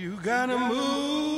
You gotta move.